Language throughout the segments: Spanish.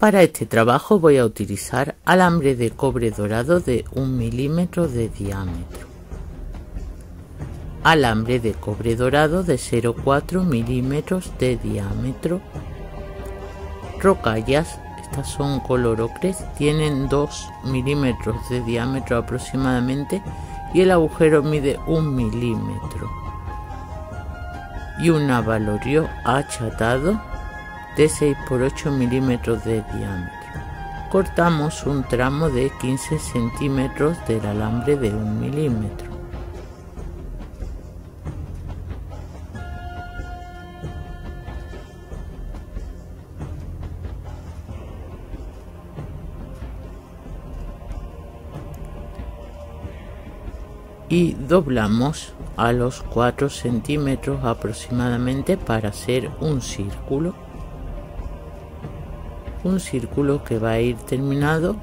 Para este trabajo voy a utilizar alambre de cobre dorado de 1 milímetro de diámetro, alambre de cobre dorado de 0,4 milímetros de diámetro, rocallas, estas son color ocres, tienen 2 milímetros de diámetro aproximadamente y el agujero mide 1 milímetro, y un abalorio achatado de 6 por 8 milímetros de diámetro. Cortamos un tramo de 15 centímetros del alambre de 1 milímetro. Y doblamos a los 4 centímetros aproximadamente para hacer un círculo que va a ir terminado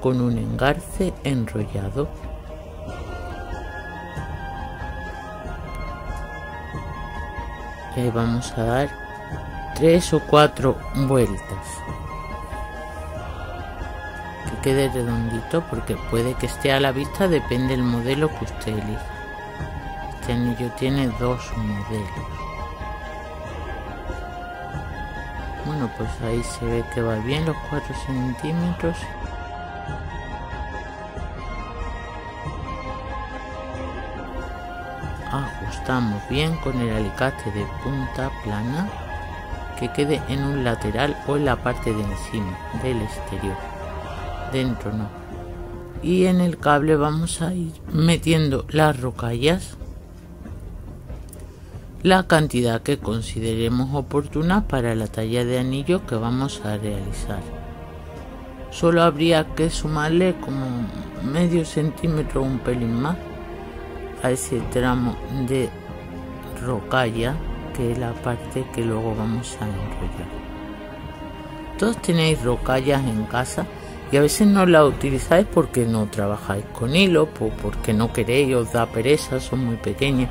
con un engarce enrollado. Y ahí vamos a dar 3 o 4 vueltas, que quede redondito, porque puede que esté a la vista, depende del modelo que usted elija. Este anillo tiene 2 modelos. Bueno, pues ahí se ve que va bien los 4 centímetros. Ajustamos bien con el alicate de punta plana, que quede en un lateral o en la parte de encima del exterior, dentro no. Y en el cable vamos a ir metiendo las rocallas, la cantidad que consideremos oportuna para la talla de anillo que vamos a realizar. Solo habría que sumarle como medio centímetro o un pelín más a ese tramo de rocalla, que es la parte que luego vamos a enrollar. Todos tenéis rocallas en casa y a veces no las utilizáis porque no trabajáis con hilo, porque no queréis, os da pereza, son muy pequeñas.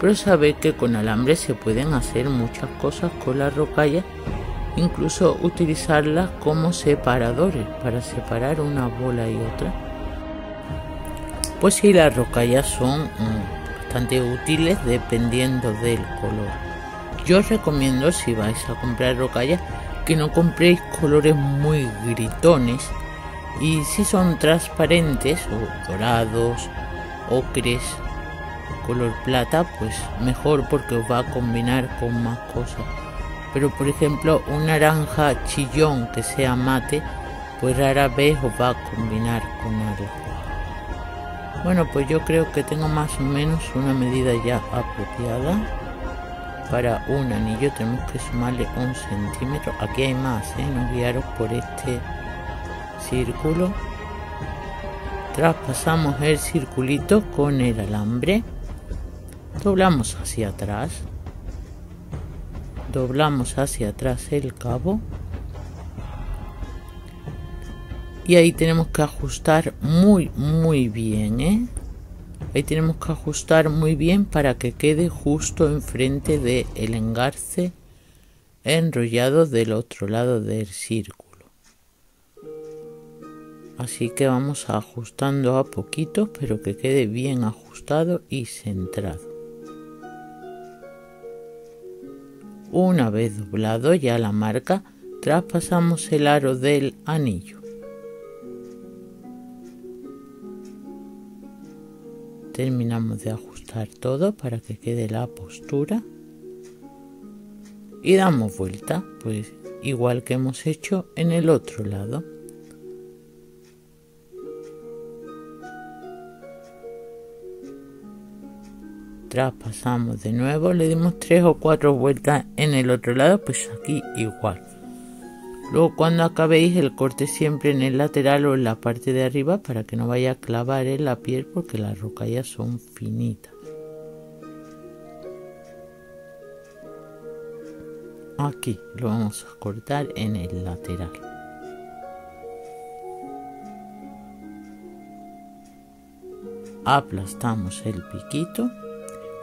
Pero saber que con alambre se pueden hacer muchas cosas con las rocallas, incluso utilizarlas como separadores para separar una bola y otra. Pues sí, las rocallas son bastante útiles dependiendo del color. Yo os recomiendo, si vais a comprar rocallas, que no compréis colores muy gritones, y si son transparentes o dorados, ocres, color plata, pues mejor, porque os va a combinar con más cosas. Pero por ejemplo un naranja chillón que sea mate, pues rara vez os va a combinar con algo. Bueno, pues yo creo que tengo más o menos una medida ya apropiada para un anillo. Tenemos que sumarle 1 centímetro. Aquí hay más, no guiaros por este círculo. Traspasamos el circulito con el alambre, doblamos hacia atrás, el cabo, y ahí tenemos que ajustar muy bien, ahí tenemos que ajustar muy bien para que quede justo enfrente del engarce enrollado del otro lado del círculo. Así que vamos ajustando a poquito, pero que quede bien ajustado y centrado. Una vez doblado ya la marca, traspasamos el aro del anillo. Terminamos de ajustar todo para que quede la postura. Y damos vuelta, pues igual que hemos hecho en el otro lado. Traspasamos de nuevo, le dimos 3 o 4 vueltas en el otro lado, pues aquí igual. Luego cuando acabéis el corte, siempre en el lateral o en la parte de arriba, para que no vaya a clavar en la piel, porque las rocallas son finitas. Aquí lo vamos a cortar en el lateral. Aplastamos el piquito.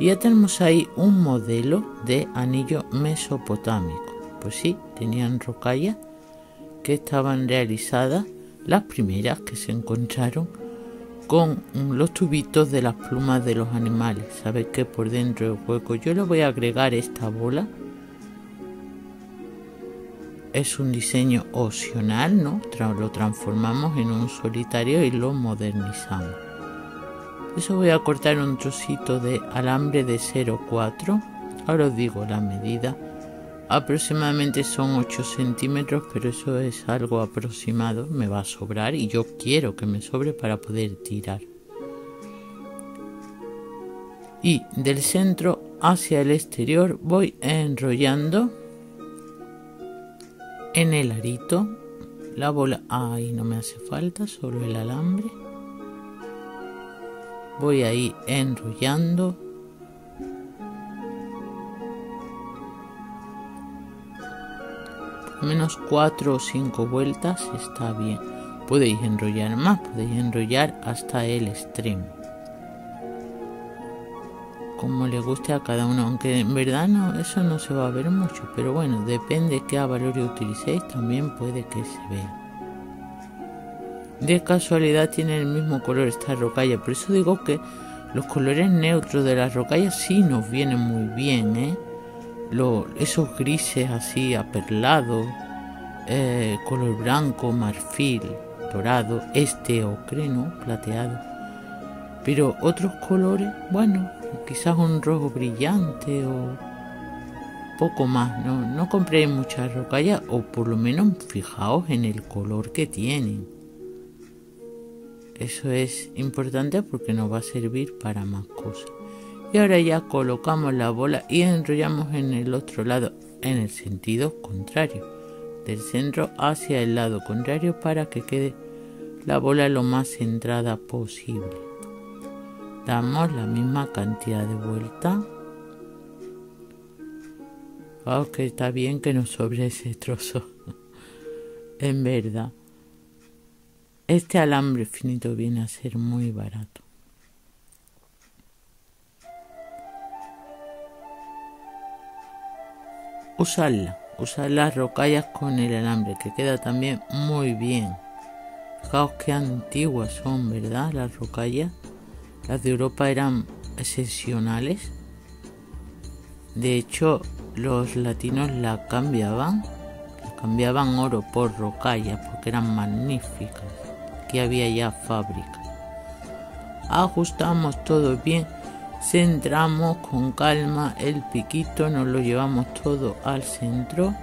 Y ya tenemos ahí un modelo de anillo mesopotámico. Pues sí, tenían rocalla que estaban realizadas las primeras que se encontraron con los tubitos de las plumas de los animales. ¿Sabéis que por dentro del hueco? Yo le voy a agregar esta bola. Es un diseño opcional, ¿no? Lo transformamos en un solitario y lo modernizamos. Eso voy a cortar un trocito de alambre de 0,4. Ahora os digo la medida. Aproximadamente son 8 centímetros, pero eso es algo aproximado. Me va a sobrar y yo quiero que me sobre para poder tirar. Y del centro hacia el exterior voy enrollando en el arito la bola. Ahí no me hace falta, solo el alambre. Voy ahí enrollando. Menos 4 o 5 vueltas está bien. Podéis enrollar más, podéis enrollar hasta el extremo, como le guste a cada uno, aunque en verdad no, eso no se va a ver mucho, pero bueno, depende qué abalorio utilicéis, también puede que se vea. De casualidad tiene el mismo color esta rocalla, por eso digo que los colores neutros de las rocallas sí nos vienen muy bien, ¿eh? Esos grises así aperlados, color blanco, marfil, dorado, este ocre, ¿no? Plateado. Pero otros colores, bueno, quizás un rojo brillante o poco más. No compréis muchas rocallas, o por lo menos fijaos en el color que tienen. Eso es importante porque nos va a servir para más cosas. Y ahora ya colocamos la bola y enrollamos en el otro lado, en el sentido contrario, del centro hacia el lado contrario, para que quede la bola lo más centrada posible. Damos la misma cantidad de vuelta. Aunque está bien que nos sobre ese trozo. En verdad, este alambre finito viene a ser muy barato. Usad las rocallas con el alambre, que queda también muy bien. Fijaos que antiguas son, ¿verdad? Las rocallas, las de Europa eran excepcionales. De hecho, los latinos la cambiaban oro por rocallas porque eran magníficas. Aquí había ya fábricas. Ajustamos todo bien. Centramos con calma el piquito, nos lo llevamos todo al centro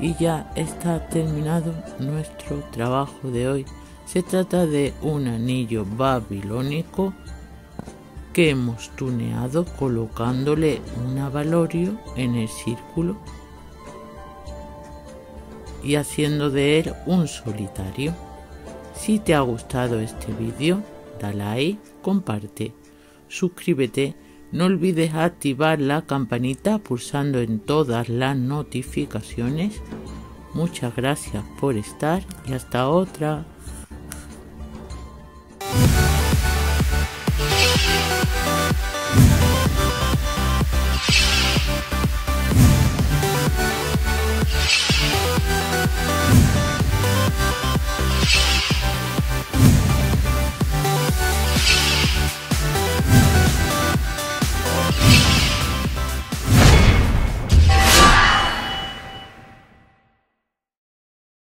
y ya está terminado nuestro trabajo de hoy. Se trata de un anillo babilónico que hemos tuneado colocándole un abalorio en el círculo y haciendo de él un solitario. Si te ha gustado este vídeo, dale a like, comparte, suscríbete, no olvides activar la campanita pulsando en todas las notificaciones. Muchas gracias por estar y hasta otra.